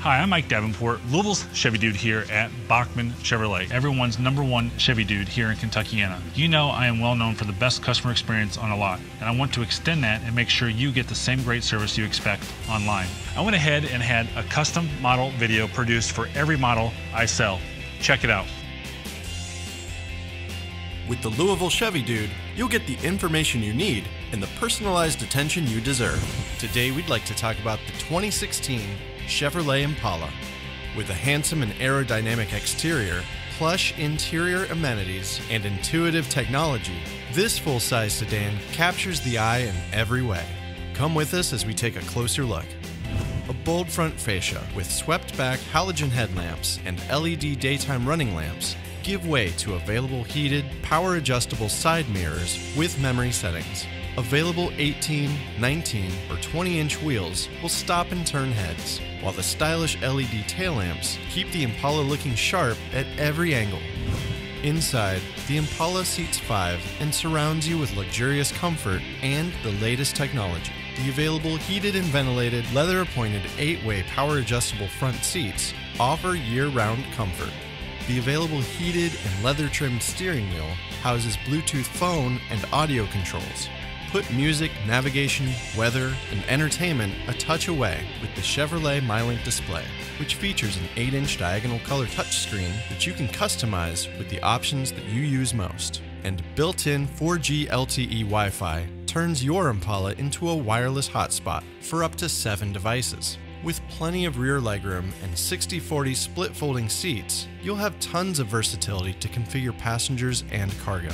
Hi, I'm Mike Davenport, Louisville's Chevy Dude here at Bachman Chevrolet, everyone's #1 Chevy Dude here in Kentuckyana. You know I am well known for the best customer experience on a lot, and I want to extend that and make sure you get the same great service you expect online. I went ahead and had a custom model video produced for every model I sell. Check it out. With the Louisville Chevy Dude, you'll get the information you need and the personalized attention you deserve. Today we'd like to talk about the 2016 Chevrolet Impala. With a handsome and aerodynamic exterior, plush interior amenities, and intuitive technology, this full-size sedan captures the eye in every way. Come with us as we take a closer look. A bold front fascia with swept-back halogen headlamps and LED daytime running lamps give way to available heated, power-adjustable side mirrors with memory settings. Available 18, 19, or 20-inch wheels will stop and turn heads, while the stylish LED tail lamps keep the Impala looking sharp at every angle. Inside, the Impala seats 5 and surrounds you with luxurious comfort and the latest technology. The available heated and ventilated, leather-appointed 8-way power-adjustable front seats offer year-round comfort. The available heated and leather-trimmed steering wheel houses Bluetooth phone and audio controls. Put music, navigation, weather, and entertainment a touch away with the Chevrolet MyLink display, which features an 8-inch diagonal color touchscreen that you can customize with the options that you use most. And built-in 4G LTE Wi-Fi turns your Impala into a wireless hotspot for up to 7 devices. With plenty of rear legroom and 60/40 split folding seats, you'll have tons of versatility to configure passengers and cargo.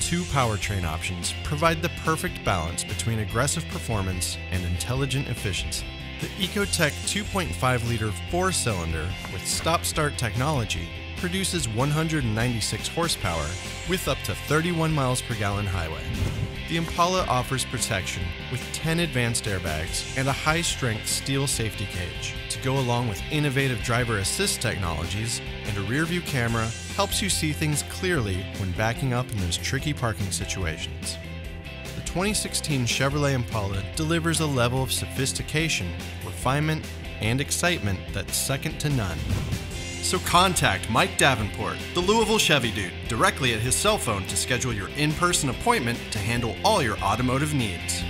2 powertrain options provide the perfect balance between aggressive performance and intelligent efficiency. The Ecotec 2.5-liter 4-cylinder with stop-start technology produces 196 horsepower with up to 31 miles per gallon highway. The Impala offers protection with 10 advanced airbags and a high-strength steel safety cage. To go along with innovative driver assist technologies and a rear-view camera helps you see things clearly when backing up in those tricky parking situations. The 2016 Chevrolet Impala delivers a level of sophistication, refinement, and excitement that's second to none. So contact Mike Davenport, the Louisville Chevy Dude, directly at his cell phone to schedule your in-person appointment to handle all your automotive needs.